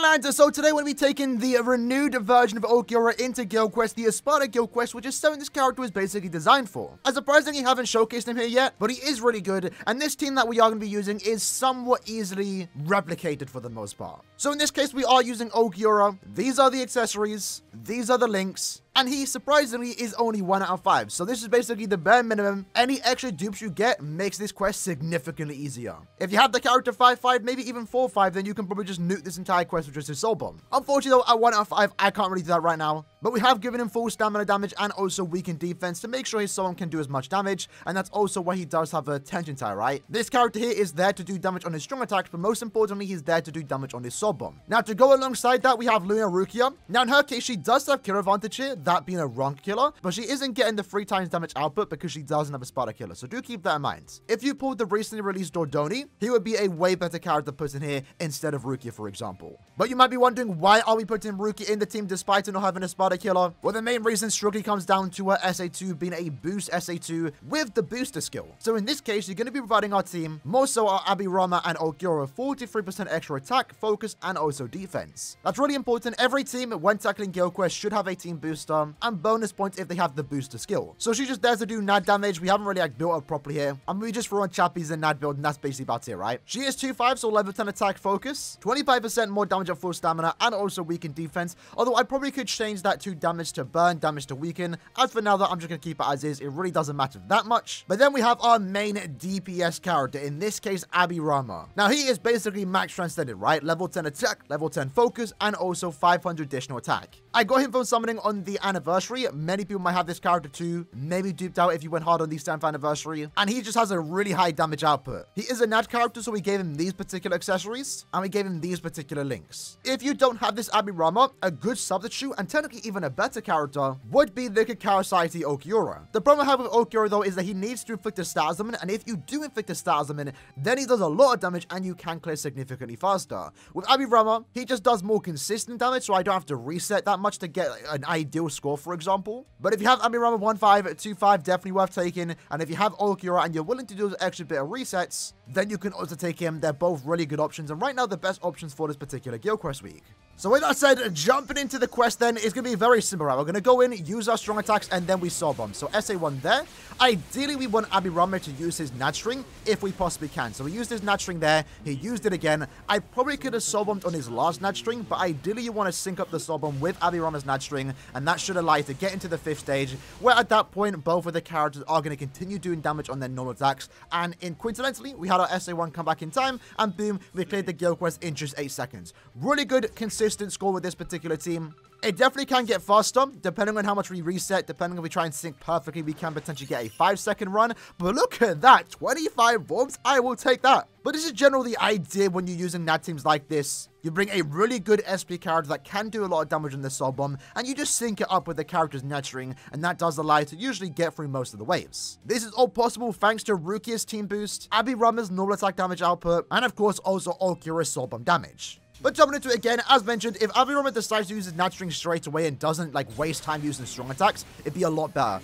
lines, so today we're going to be taking the renewed version of Ogura into Guild Quest, the Espada Guild Quest, which is something this character was basically designed for. I surprisingly haven't showcased him here yet, but he is really good, and this team that we are going to be using is somewhat easily replicated for the most part. So in this case, we are using Ogura. These are the accessories, these are the links, and he surprisingly is only 1 out of 5. So this is basically the bare minimum. Any extra dupes you get makes this quest significantly easier. If you have the character 5/5, maybe even 4/5, then you can probably just nuke this entire quest with just his soul bomb. Unfortunately though, at 1 out of 5, I can't really do that right now. But we have given him full stamina damage and also weakened defense to make sure his soul bomb can do as much damage. And that's also why he does have a tension tie, right? This character here is there to do damage on his strong attacks, but most importantly, he's there to do damage on his soul bomb. Now to go alongside that, we have Luna Rukia. Now in her case, she does have Kira Vantage here, that being a Ronka Killer, but she isn't getting the 3 times damage output because she doesn't have a Asparta Killer, so do keep that in mind. If you pulled the recently released Dordoni, he would be a way better character put in here instead of Rukia, for example. But you might be wondering, why are we putting Rukia in the team despite her not having a Asparta Killer? Well, the main reason strictly comes down to her SA2 being a boost SA2 with the booster skill. So in this case, you're going to be providing our team, more so our Abirama and Ogura, 43% extra attack, focus, and also defense. That's really important. Every team when tackling Guild Quest should have a team booster, and bonus points if they have the booster skill. So she just dares to do NAD damage. We haven't really like built up properly here. And we just throw on Chappies and NAD build, and that's basically about it, right? She is 2/5, so level 10 attack focus, 25% more damage at full stamina, and also weakened defense. Although I probably could change that to damage to burn, damage to weaken. As for now though, I'm just going to keep it as is. It really doesn't matter that much. But then we have our main DPS character, in this case, Abirama. Now he is basically max transcended, right? Level 10 attack, level 10 focus, and also 500 additional attack. I got him from summoning on the anniversary. Many people might have this character too, maybe duped out if you went hard on the 10th anniversary, and he just has a really high damage output. He is a NAD character, so we gave him these particular accessories, and we gave him these particular links. If you don't have this Abirama, a good substitute, and technically even a better character, would be the Kakao Saiti Okiura. The problem I have with Okiura though is that he needs to inflict a status summon, and if you do inflict a status summon, then he does a lot of damage and you can clear significantly faster. With Abirama, he just does more consistent damage, so I don't have to reset that much to get an ideal score, for example. But if you have Abirama 1/5, 2/5, definitely worth taking. And if you have Ulquiorra and you're willing to do an extra bit of resets, then you can also take him. They're both really good options, and right now the best options for this particular Guild Quest week. So with that said, jumping into the quest then is going to be very simple, right? We're going to go in, use our strong attacks, and then we soul bomb. So SA1 there. Ideally, we want Abirama to use his NAD string if we possibly can. So we used his NAD string there. He used it again. I probably could have soul bombed on his last NAD string, but ideally you want to sync up the soul bomb with Abirama's NAD string, and that should allow you to get into the 5th stage, where at that point, both of the characters are going to continue doing damage on their normal attacks. And coincidentally, we had our SA1 come back in time, and boom, we cleared the Guild Quest in just 8 seconds. Really good, consistent score with this particular team. It definitely can get faster, depending on how much we reset, depending on if we try and sync perfectly, we can potentially get a 5-second run. But look at that, 25 bombs, I will take that. But this is generally the idea when you're using NAD teams like this. You bring a really good SP character that can do a lot of damage in the soul bomb, and you just sync it up with the character's NAD string, and that does allow you to usually get through most of the waves. This is all possible thanks to Rukia's team boost, Abirama's normal attack damage output, and of course also Ulquiorra's soul bomb damage. But jumping into it again, as mentioned, if Abirama decides to use his NAD string straight away and doesn't like waste time using strong attacks, it'd be a lot better.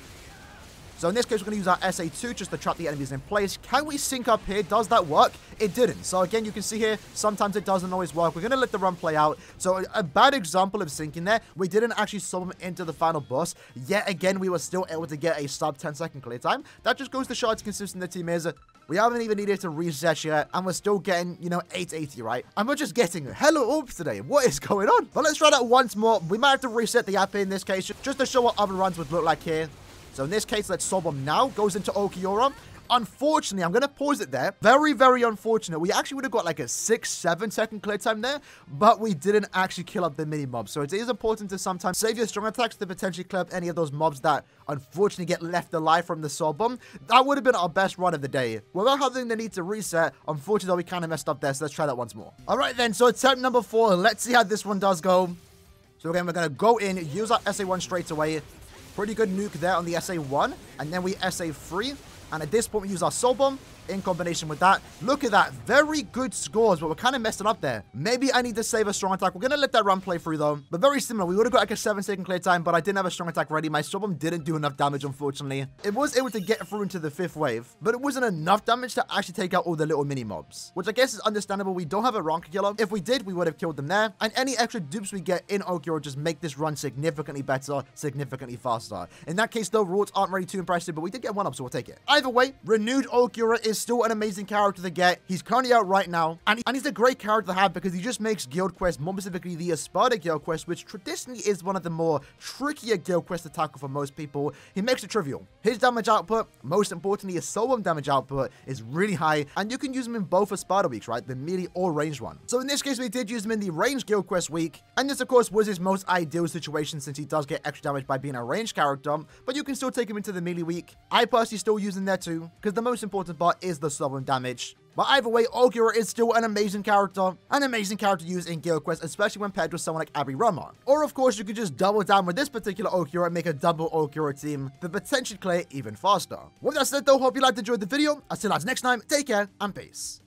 So in this case, we're going to use our SA2 just to trap the enemies in place. Can we sync up here? Does that work? It didn't. So again, you can see here, sometimes it doesn't always work. We're going to let the run play out. So a bad example of syncing there, we didn't actually soul bomb into the final boss. Yet again, we were still able to get a sub 10-second clear time. That just goes to show how consistent the team is. We haven't even needed to reset yet, and we're still getting, you know, 880, right? And we're just getting hella orbs today. What is going on? But let's try that once more. We might have to reset the app in this case, just to show what other runs would look like here. So in this case, let's soul bomb now. Goes into Ulquiorra. Unfortunately, I'm going to pause it there. Very, very unfortunate. We actually would have got like a 6-7 second clear time there, but we didn't actually kill up the mini mobs. So it is important to sometimes save your strong attacks to potentially clear up any of those mobs that unfortunately get left alive from the soul bomb. That would have been our best run of the day. Without having the need to reset, unfortunately, we kind of messed up there. So let's try that once more. All right then, so attempt number 4. Let's see how this one does go. So again, we're going to go in, use our SA1 straight away. Pretty good nuke there on the SA1, and then we SA3, and at this point we use our soul bomb, in combination with that. Look at that. Very good scores, but we're kind of messing up there. Maybe I need to save a strong attack. We're going to let that run play through, though. But very similar. We would have got like a 7-second clear time, but I didn't have a strong attack ready. My Sub Bomb didn't do enough damage, unfortunately. It was able to get through into the 5th wave, but it wasn't enough damage to actually take out all the little mini-mobs, which I guess is understandable. We don't have a Ronka Killer. If we did, we would have killed them there. And any extra dupes we get in Ogura just make this run significantly better, significantly faster. In that case, though, Rorts aren't really too impressive, but we did get one up, so we'll take it. Either way, renewed Ogura is still an amazing character to get. He's currently out right now, and he's a great character to have because he just makes Guild Quest, more specifically the Espada Guild Quest, which traditionally is one of the more trickier Guild Quest to tackle for most people. He makes it trivial. His damage output, most importantly, his soul bomb damage output is really high, and you can use him in both Espada weeks, right? The melee or ranged one. So in this case, we did use him in the ranged Guild Quest week, and this, of course, was his most ideal situation since he does get extra damage by being a ranged character, but you can still take him into the melee week. I personally still use him there too, because the most important part is the soul bomb damage. But either way, Ogura is still an amazing character to use in Guild Quest, especially when paired with someone like Abirama. Or of course, you could just double down with this particular Ogura and make a double Ogura team that potentially clear even faster. With that said though, hope you liked and enjoyed the video. Until next time, take care and peace.